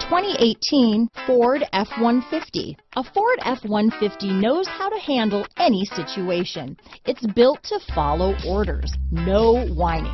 2018 Ford F-150. A Ford F-150 knows how to handle any situation. It's built to follow orders, no whining.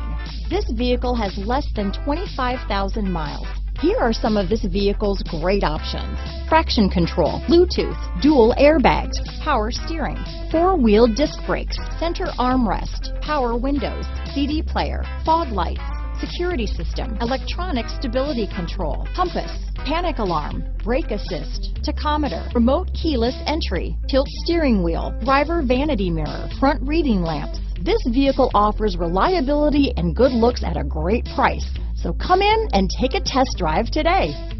This vehicle has less than 25,000 miles. Here are some of this vehicle's great options: traction control, Bluetooth, dual airbags, power steering, four-wheel disc brakes, center armrest, power windows, CD player, fog lights, security system, electronic stability control, compass, panic alarm, brake assist, tachometer, remote keyless entry, tilt steering wheel, driver vanity mirror, front reading lamps. This vehicle offers reliability and good looks at a great price. So come in and take a test drive today.